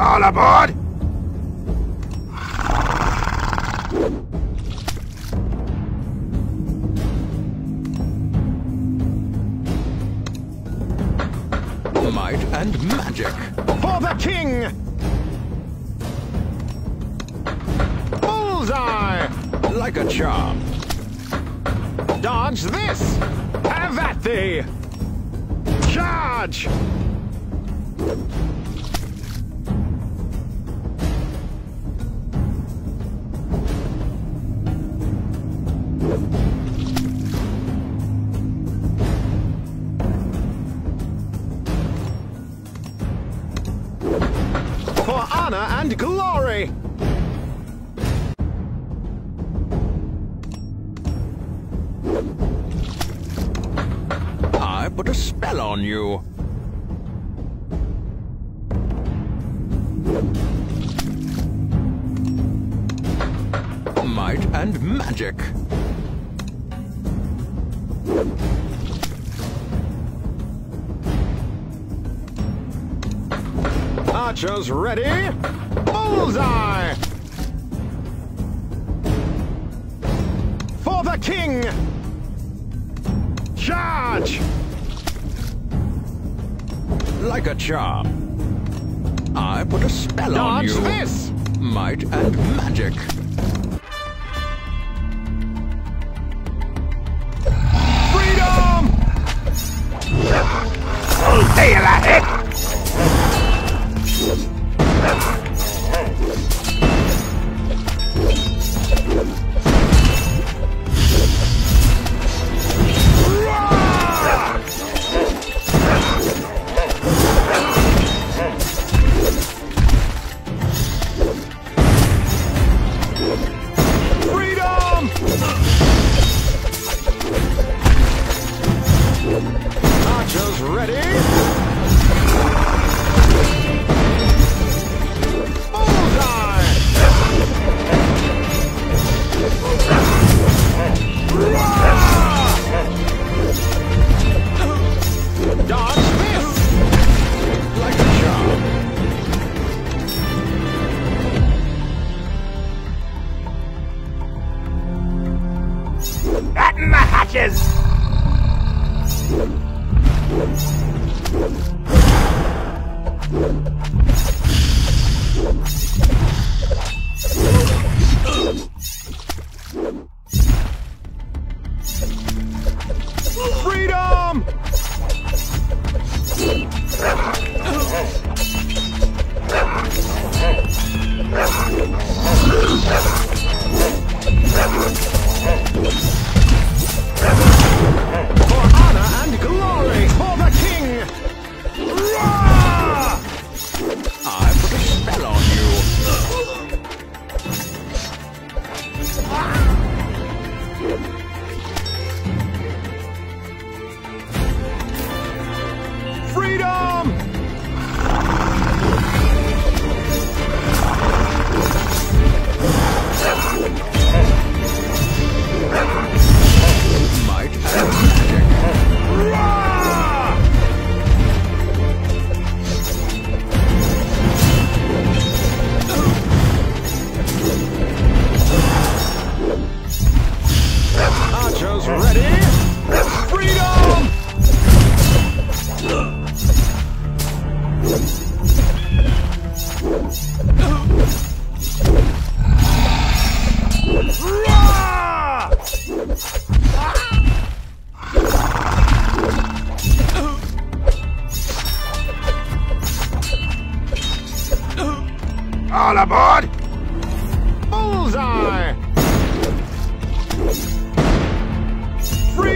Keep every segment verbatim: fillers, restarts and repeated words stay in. All aboard! Might and magic! For the king! Bullseye! Like a charm. Dodge this! Have at thee! Charge! For honor and glory! I put a spell on you. Might and magic. Archers ready! Bullseye! For the king! Charge! Like a charm. I put a spell on you. Dodge this! Might and magic. All aboard! Bullseye! Free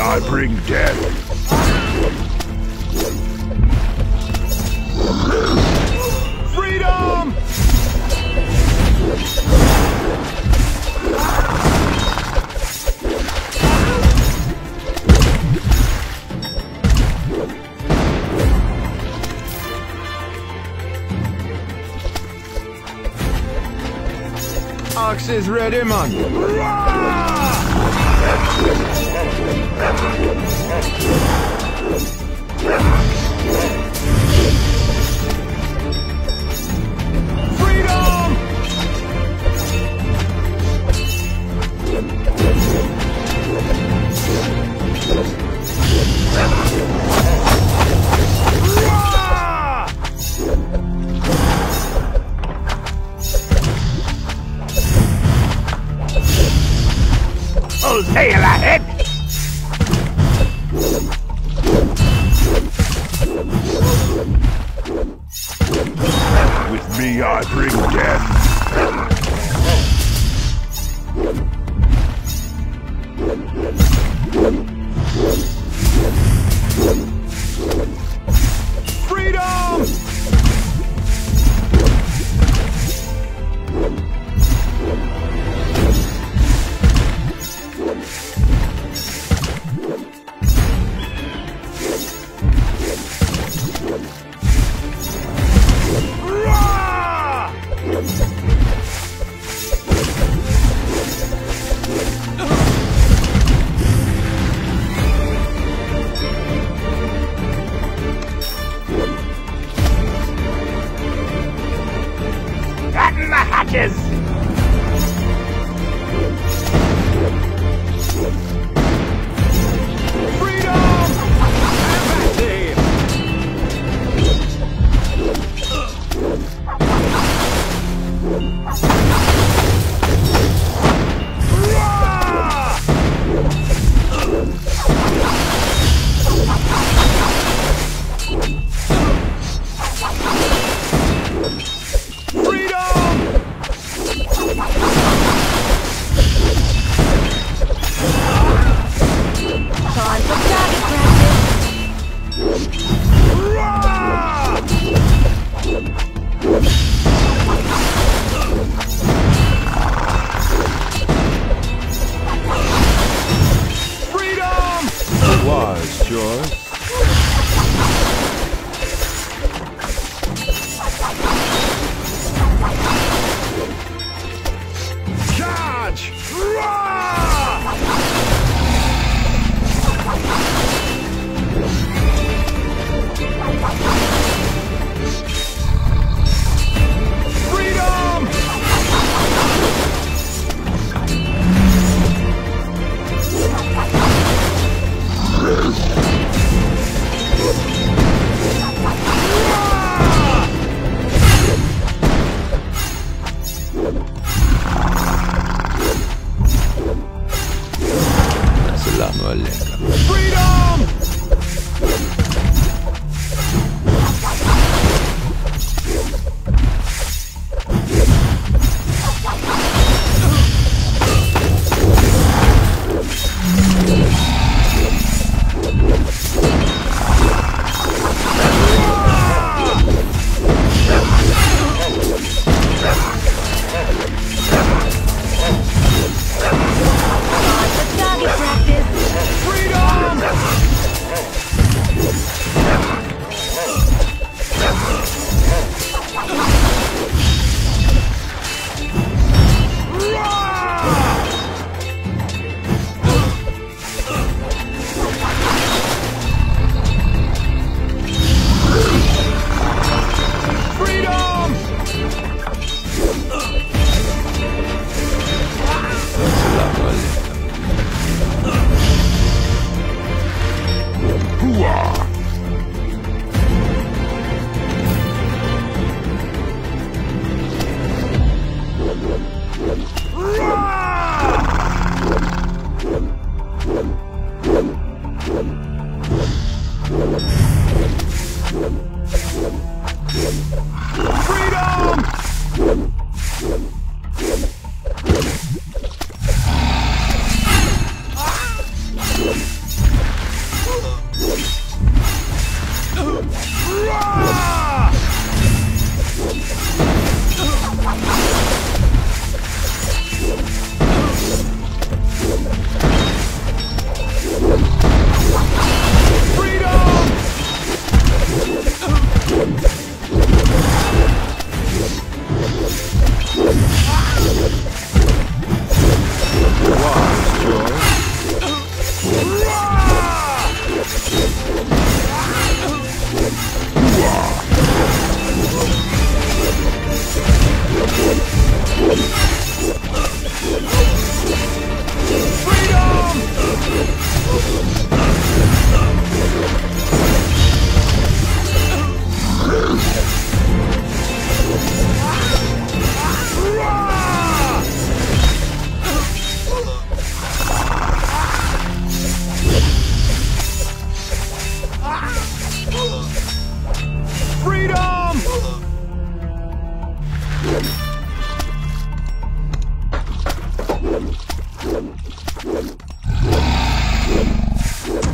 I bring death. Freedom! Ox is ready, man. Rah! Freedom! Old sail ahead! With me, I bring death. Freedom! Hatches! Freedom!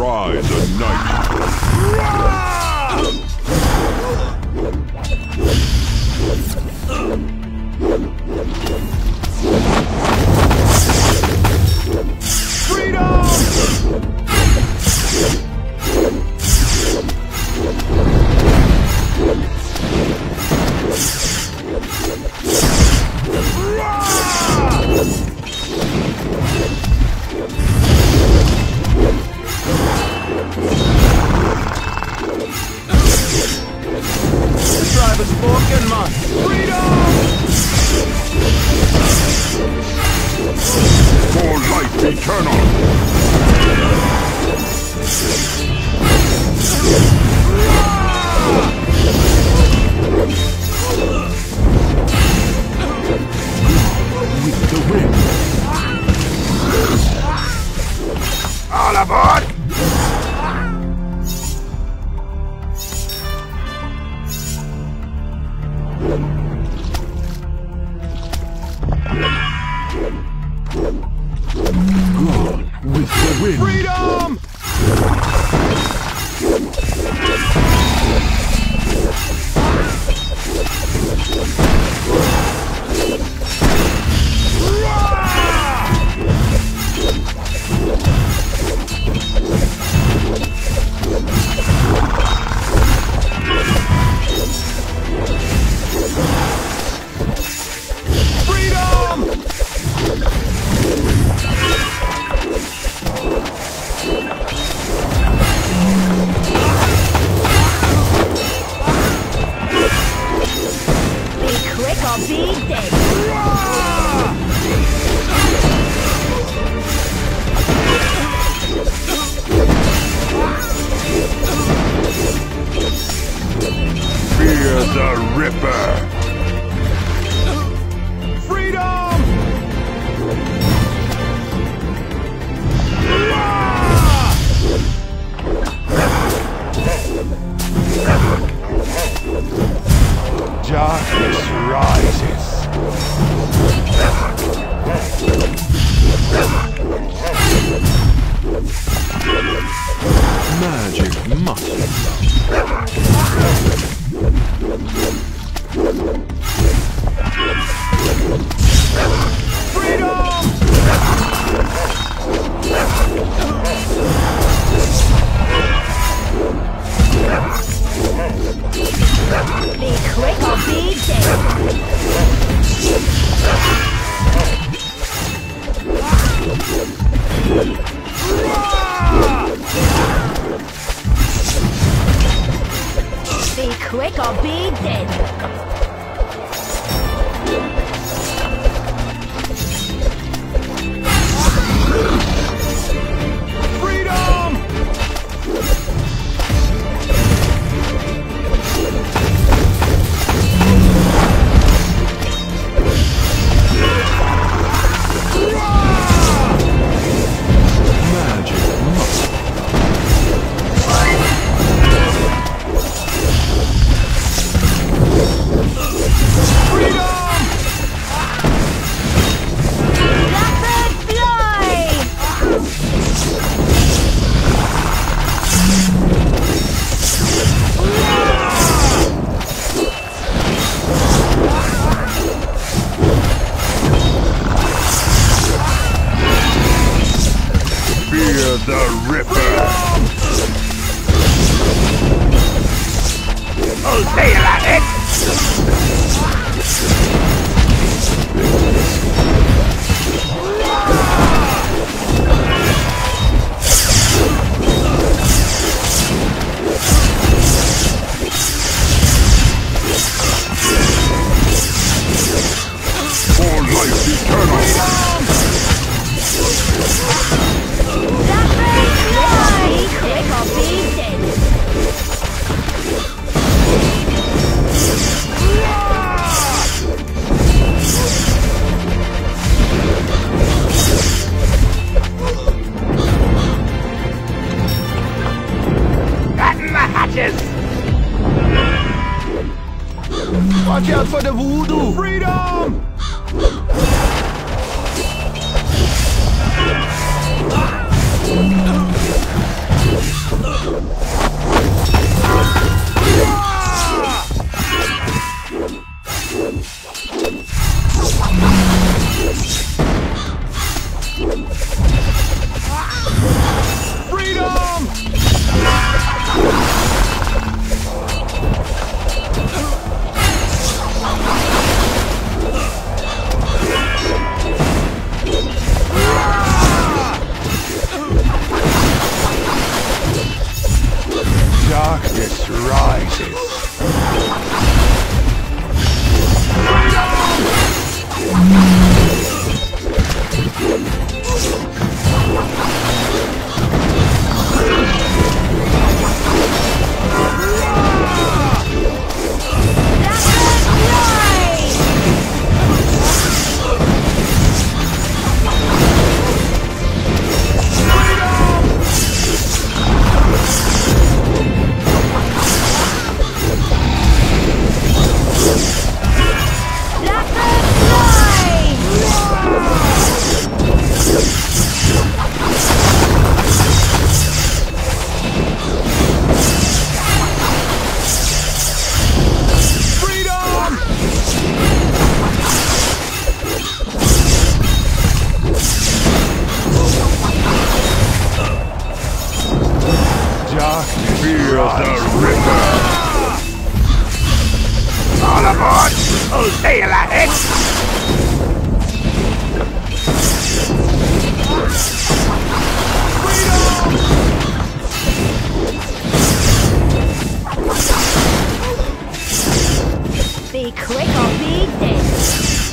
Arise a knight! Freedom! Freedom! see, click on these things.